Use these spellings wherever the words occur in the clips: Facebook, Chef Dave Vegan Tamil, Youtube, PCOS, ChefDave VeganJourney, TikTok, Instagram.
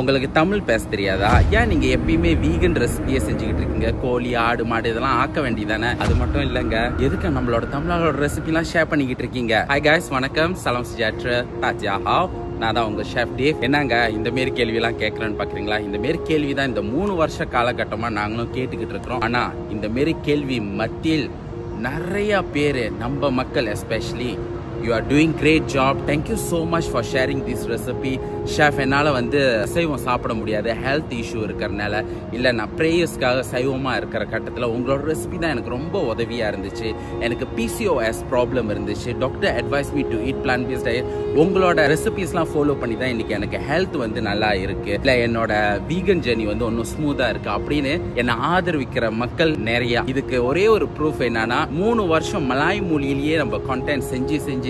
உங்களுக்கு தமிழ் பேச தெரியாதா ஏன் நீங்க எப்பவுமே வீகன் ரெசிபியை செஞ்சிட்டு இருக்கீங்க கோழி ஆடு மாடு இதெல்லாம் ஆக்க வேண்டியதானே அது மட்டும் இல்லங்க எதுக்கு நம்மளோட தமிழாளோட ரெசிபிலாம் ஷேர் பண்ணிக்கிட்டு இருக்கீங்க ஹாய் गाइस வணக்கம் சலாம் சஜாத்ரா தாஜாஹா நான் தான் உங்க ஷெஃப் டேவ் என்னங்க இந்த மாதிரி கேள்விலாம் கேக்குறேன்னு பாக்குறீங்களா இந்த மாதிரி கேள்வி தான் இந்த 3 ವರ್ಷ காலகட்டமா நாங்களும் கேட்டிக்கிட்டு இருக்கோம் ஆனா இந்த மாதிரி கேள்வி மத்தியில் நிறைய பேரே நம்ம மக்கள் especially You are doing great job. Thank you so much for sharing this recipe. Chef, என்னால வந்து சைவம் சாப்பிட முடியாது health issue இருக்கறனால இல்ல நான் பிரேயர்ஸ்க்காக சைவமா இருக்கற கட்டத்துல உங்களோட ரெசிபி தான் எனக்கு ரொம்ப உதவியா இருந்துச்சு. எனக்கு PCOS problem இருந்துச்சு. Doctor advised me to eat plant-based diet. உங்களோட ரெசிபீஸ்லாம் follow பண்ணி தான் இன்னைக்கு எனக்கு health வந்து நல்லா இருக்கு. இல்ல என்னோட vegan journey வந்து இன்னும் ஸ்மூத்தா இருக்கு. அப்படினே என்ன ஆதரிக்கிற மக்கள் நிறைய. இதுக்கு ஒரே ஒரு proof என்னன்னா 3 வருஷம் மலாய் மூலியிலேயே நம்ம content செஞ்சு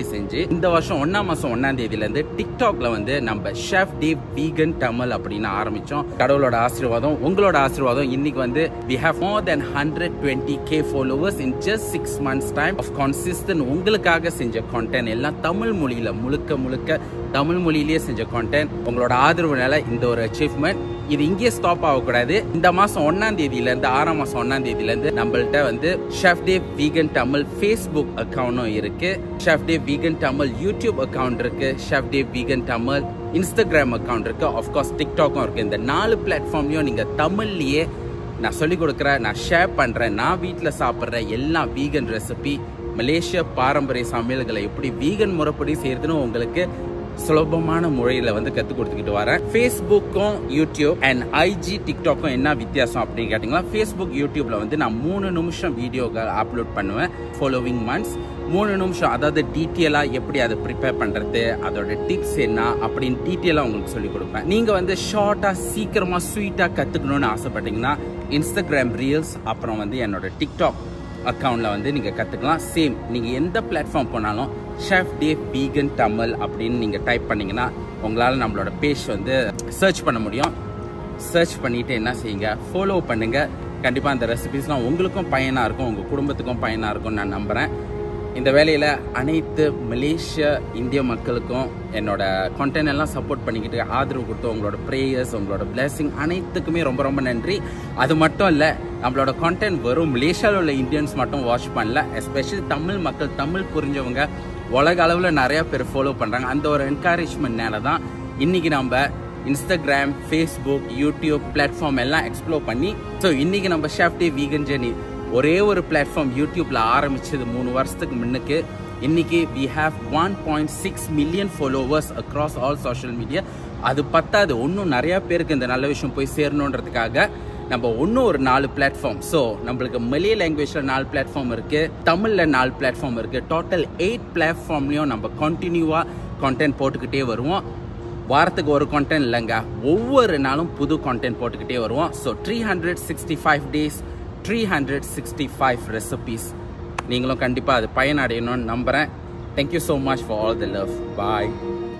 இந்த வருஷம் 1ஆம் மாசம் 1ஆம் தேதியில இருந்து TikTokல வந்து நம்ம Chef Dave Vegan Tamil அப்படின ஆரம்பிச்சோம். கடவுளோட ஆசீர்வாதம் உங்களோட ஆசீர்வாதம் இன்னைக்கு வந்து we have more than 120k followers in just 6 months time of consistent உங்களுக்காக செஞ்ச content எல்லாம் தமிழ் மொழியில முழுக்க தமிழ் மொழியிலேயே செஞ்ச content உங்களோட ஆதரவுனால இந்த ஒரு achievement இது இங்கே ஸ்டாப் ஆக கூடாது இந்த மாசம் 1ஆம் தேதியில இருந்து 6ஆம் மாசம் 1ஆம் தேதியில இருந்து நம்மள்ட்ட வந்து Chef Dave Vegan Tamil Facebook அக்கவுண்டும் இருக்கு Chef Dave Vegan Tamil YouTube account இருக்கு Chef Dave Vegan Tamil Instagram account இருக்கு of course TikTok இருக்கு இந்த 4 பிளாட்ஃபார்ம்லயும் நீங்க தமிழ்லயே நான் சொல்லி கொடுக்கறேன் நான் ஷேர் பண்றேன் நான் வீட்ல சாப்பிடுற எல்லா vegan recipe மலேசியா பாரம்பரிய சமையல்களை எப்படி vegan முறைப்படி செய்யறதுன்னு உங்களுக்கு சுலபமான முறையில வந்து கத்து கொடுத்துக்கிட்டு வரேன் Facebookum YouTube and IG TikTokum என்ன வித்தியாசம் அப்படி கேட்டிங்களா Facebook YouTubeல வந்து நான் 3 நிமிஷம் வீடியோக்கள் அப்லோட் பண்ணுவேன் following months 3 நிமிஷம் அதாவது டீடைலா எப்படி அதை prepare பண்றது அதோட டிப்ஸ் என்ன அப்படி டீடைலா உங்களுக்கு சொல்லி கொடுப்பேன் நீங்க வந்து ஷார்ட்டா சீக்கிரமா ஸ்வீட்டா கத்துக்கணும்னு ஆசைப்பட்டீங்கன்னா Instagram Reels அப்புறம் வந்து என்னோட TikTok அக்கவுண்ட்ல வந்து நீங்க கத்துக்கலாம் சேம் நீங்க எந்த பிளாட்ஃபார்ம் போனாலும் Chef Dave Vegan Tamil அப்படினு நீங்க டைப் பண்ணீங்கனா உங்களால நம்மளோட பேஜ் வந்து சர்ச் பண்ண முடியும் சர்ச் பண்ணிட்டு என்ன செய்யுங்க ஃபாலோ பண்ணுங்க கண்டிப்பா அந்த ரெசிபீஸ்லாம் உங்களுக்கும் பயனா இருக்கும் உங்க குடும்பத்துக்கும் பயனா இருக்கும் நான் நம்புறேன் இந்த வேளையில அனைத்து மலேசியா இந்திய மக்களுக்கும் என்னோட கண்டென்ட் எல்லாம் சப்போர்ட் பண்ணிக்கிட்டு ஆதரவு கொடுத்து உங்களோட பிரேயர்ஸ் உங்களோட blessing அனைத்துக்குமே ரொம்ப ரொம்ப நன்றி அது மட்டும் இல்ல நம்மளோட கண்டென்ட் வெறும் மலேசியால உள்ள இந்தியன்ஸ் மட்டும் வாட்ச் பண்ணல especially தமிழ் மக்கள் தமிழ் புரிஞ்சவங்க உலக அளவுல நிறைய பேர் ஃபாலோ பண்றாங்க அந்த ஒரு என்கரேஜ்மென்ட்னால தான் இன்னைக்கு நம்ம Instagram, Facebook, YouTube பிளாட்ஃபார்ம் எல்லாம் எக்ஸ்ப்ளோர் பண்ணி சோ இன்னைக்கு நம்ம Chef Dave Vegan Journey ஒரே ஒரு பிளாட்ஃபார்ம் YouTubeல ஆரம்பிச்சது 3 வருஷத்துக்கு முன்னக்கு இன்னைக்கு we have 1.6 million followers across all social media அது பத்தாது இன்னும் நிறைய பேருக்கு இந்த நல்ல விஷயம் போய் சேரணும்ன்றதுக்காக நம்ம இன்னும் ஒரு 4 பிளாட்ஃபார்ம் சோ நமக்கு மலே லாங்குவேஜ்ல 4 பிளாட்ஃபார்ம் இருக்கு தமிழ்ல 4 பிளாட்ஃபார்ம் இருக்கு டோட்டல் 8 பிளாட்ஃபார்ம்லயும் நம்ம கண்டினியூவா கண்டென்ட் போட்டுக்கிட்டே வருவோம் வாரத்துக்கு ஒரு கண்டென்ட் இல்லங்க ஒவ்வொரு நாளும் புது கண்டென்ட் போட்டுக்கிட்டே வருவோம் சோ 365 days 365 recipes நீங்களும் கண்டிப்பா அது பயனடையணும்னு நம்புறேன் Thank you so much for all the love bye